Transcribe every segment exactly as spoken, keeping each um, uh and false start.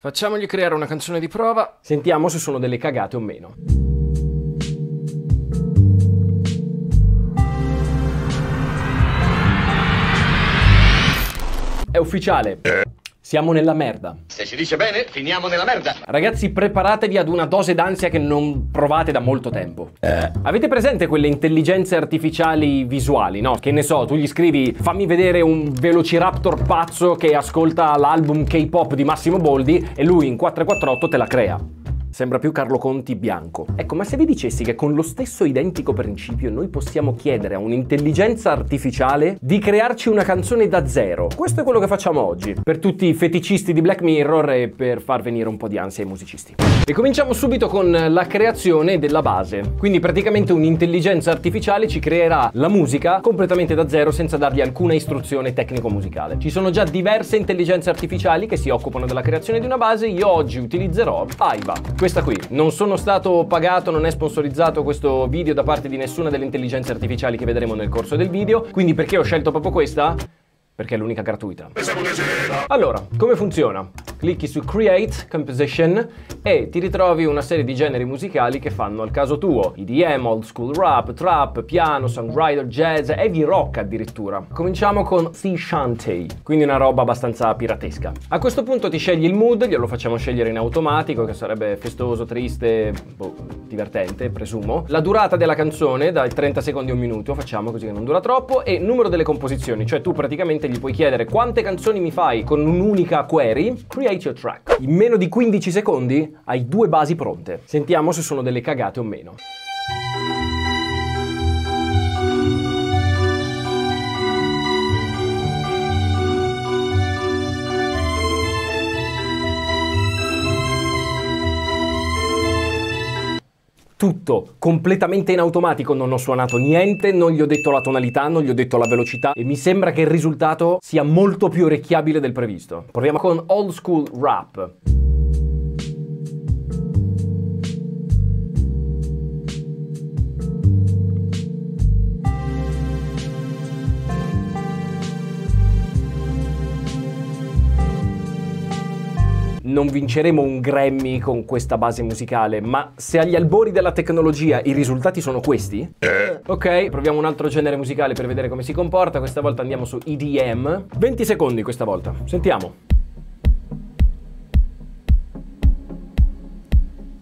Facciamogli creare una canzone di prova, sentiamo se sono delle cagate o meno. È ufficiale. Siamo nella merda. Se si dice bene, finiamo nella merda. Ragazzi, preparatevi ad una dose d'ansia che non provate da molto tempo. Eh. Avete presente quelle intelligenze artificiali visuali, no? Che ne so, tu gli scrivi fammi vedere un velociraptor pazzo che ascolta l'album K-pop di Massimo Boldi e lui in quattro quattro otto te la crea. Sembra più Carlo Conti bianco. Ecco, ma se vi dicessi che con lo stesso identico principio noi possiamo chiedere a un'intelligenza artificiale di crearci una canzone da zero. Questo è quello che facciamo oggi, per tutti i feticisti di Black Mirror e per far venire un po' di ansia ai musicisti. E cominciamo subito con la creazione della base. Quindi praticamente un'intelligenza artificiale ci creerà la musica completamente da zero senza dargli alcuna istruzione tecnico-musicale. Ci sono già diverse intelligenze artificiali che si occupano della creazione di una base. Io oggi utilizzerò AIVA. Questa qui. Non sono stato pagato, non è sponsorizzato questo video da parte di nessuna delle intelligenze artificiali che vedremo nel corso del video, quindi perché ho scelto proprio questa? Perché è l'unica gratuita. Allora, come funziona? Clicchi su Create Composition e ti ritrovi una serie di generi musicali che fanno al caso tuo. E D M, old school rap, trap, piano, songwriter, jazz, heavy rock addirittura. Cominciamo con Sea Shanty, quindi una roba abbastanza piratesca. A questo punto ti scegli il mood, glielo facciamo scegliere in automatico, che sarebbe festoso, triste, boh, divertente, presumo. La durata della canzone, dai trenta secondi a un minuto, facciamo così che non dura troppo, e numero delle composizioni, cioè tu praticamente gli puoi chiedere quante canzoni mi fai con un'unica query, create your track. In meno di quindici secondi hai due basi pronte. Sentiamo se sono delle cagate o meno. Tutto completamente in automatico, non ho suonato niente, non gli ho detto la tonalità, non gli ho detto la velocità e mi sembra che il risultato sia molto più orecchiabile del previsto. Proviamo con old school rap. Non vinceremo un Grammy con questa base musicale, ma se agli albori della tecnologia i risultati sono questi? Ok, proviamo un altro genere musicale per vedere come si comporta. Questa volta andiamo su E D M. venti secondi questa volta, sentiamo.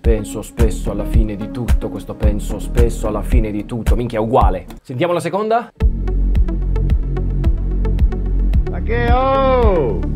Penso spesso alla fine di tutto, questo penso spesso alla fine di tutto. Minchia, è uguale. Sentiamo la seconda. Ma che oh!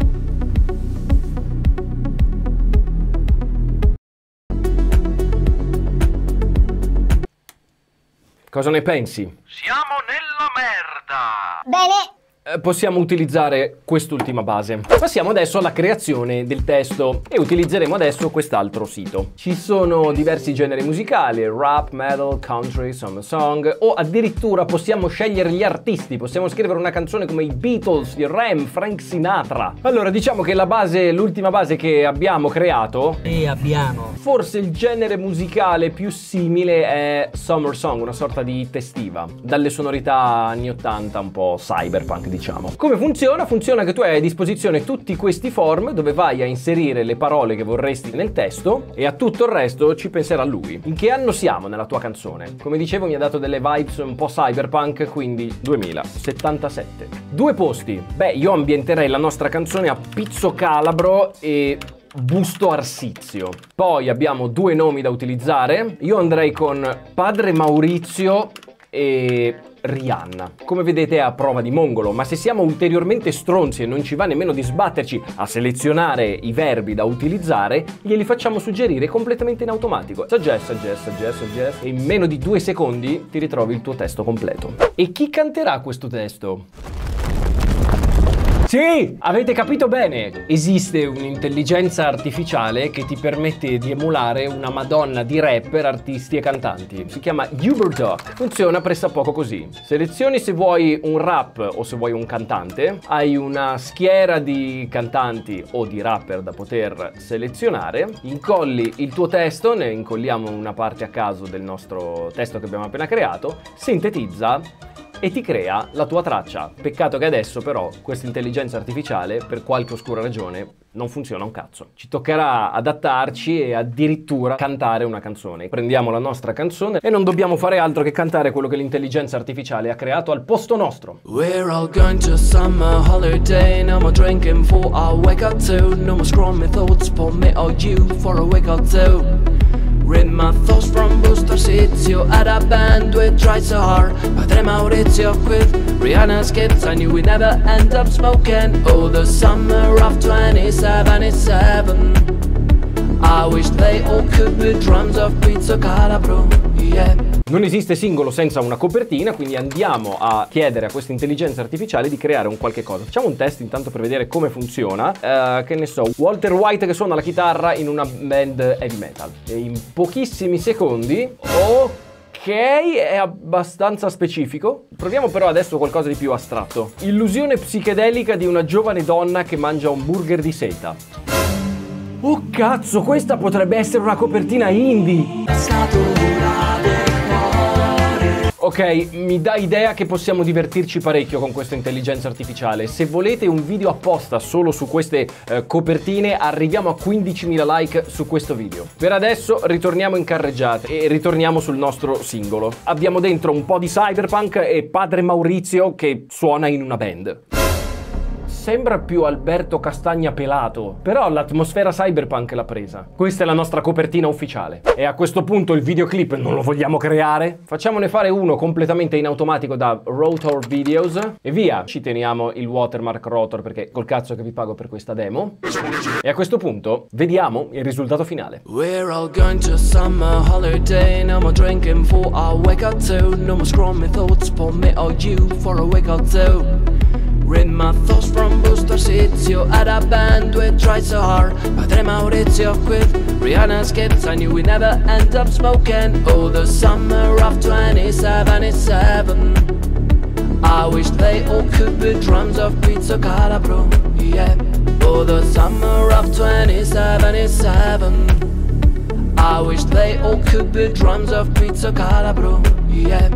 Cosa ne pensi? Siamo nella merda! Bene! Possiamo utilizzare quest'ultima base. Passiamo adesso alla creazione del testo e utilizzeremo adesso quest'altro sito. Ci sono diversi generi musicali, rap, metal, country, summer song, o addirittura possiamo scegliere gli artisti, possiamo scrivere una canzone come i Beatles, i Ram, Frank Sinatra. Allora diciamo che la base, l'ultima base che abbiamo creato, e abbiamo, forse il genere musicale più simile è summer song, una sorta di testiva, dalle sonorità anni ottanta un po' cyberpunk di Diciamo. Come funziona? Funziona che tu hai a disposizione tutti questi form dove vai a inserire le parole che vorresti nel testo e a tutto il resto ci penserà lui. In che anno siamo nella tua canzone? Come dicevo mi ha dato delle vibes un po' cyberpunk, quindi duemilasettantasette. Due posti. Beh, io ambienterei la nostra canzone a Pizzo Calabro e Busto Arsizio. Poi abbiamo due nomi da utilizzare. Io andrei con Padre Maurizio e Rihanna. Come vedete è a prova di mongolo, ma se siamo ulteriormente stronzi e non ci va nemmeno di sbatterci a selezionare i verbi da utilizzare, glieli facciamo suggerire completamente in automatico. Suggest, suggest, suggest, suggest. E in meno di due secondi ti ritrovi il tuo testo completo. E chi canterà questo testo? Sì, avete capito bene. Esiste un'intelligenza artificiale che ti permette di emulare una madonna di rapper, artisti e cantanti. Si chiama UberTalk. Funziona pressappoco così. Selezioni se vuoi un rap o se vuoi un cantante. Hai una schiera di cantanti o di rapper da poter selezionare. Incolli il tuo testo, ne incolliamo una parte a caso del nostro testo che abbiamo appena creato. Sintetizza e ti crea la tua traccia. Peccato che adesso però questa intelligenza artificiale per qualche oscura ragione non funziona un cazzo. Ci toccherà adattarci e addirittura cantare una canzone. Prendiamo la nostra canzone e non dobbiamo fare altro che cantare quello che l'intelligenza artificiale ha creato al posto nostro. We're all going to summer holiday, no more drinking for a wake up too, no more scrolling thoughts for me or you for a wake up too. Read my thoughts from Busto Arsizio at a band with try so hard. Padre Maurizio with Rihanna's kids. I knew we never end up smoking. Oh, the summer of twenty-seven, I wish they all could be drums of Pizzo Calabro, yeah. Non esiste singolo senza una copertina, quindi andiamo a chiedere a questa intelligenza artificiale di creare un qualche cosa. Facciamo un test intanto per vedere come funziona. Uh, che ne so, Walter White che suona la chitarra in una band heavy metal. E in pochissimi secondi... Ok, è abbastanza specifico. Proviamo però adesso qualcosa di più astratto. Illusione psichedelica di una giovane donna che mangia un burger di seta. Oh cazzo, questa potrebbe essere una copertina indie! Ok, mi dà idea che possiamo divertirci parecchio con questa intelligenza artificiale. Se volete un video apposta solo su queste eh, copertine, arriviamo a quindicimila like su questo video. Per adesso ritorniamo in carreggiata e ritorniamo sul nostro singolo. Abbiamo dentro un po' di cyberpunk e Padre Maurizio che suona in una band. Sembra più Alberto Castagna Pelato, però l'atmosfera cyberpunk l'ha presa. Questa è la nostra copertina ufficiale. E a questo punto il videoclip non lo vogliamo creare? Facciamone fare uno completamente in automatico da Rotor Videos e via. Ci teniamo il watermark Rotor perché col cazzo che vi pago per questa demo. E a questo punto vediamo il risultato finale. We're all going to summer holiday, no more drinking for a wake up too, no more scrolling thoughts for me or you for a wake up too. Read my thoughts from Busto Arsizio at a band with try so hard. Padre Maurizio with Rihanna's kids. I knew we never end up smoking. Oh, the summer of twenty-seven, I wish they all could be drums of Pizzo Calabro, yeah. Oh, the summer of twenty-seven, I wish they all could be drums of Pizzo Calabro, yeah.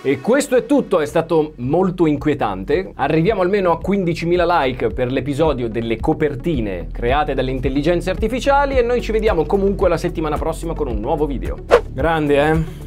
E questo è tutto, è stato molto inquietante. Arriviamo almeno a quindicimila like per l'episodio delle copertine create dalle intelligenze artificiali e noi ci vediamo comunque la settimana prossima con un nuovo video. Grande, eh?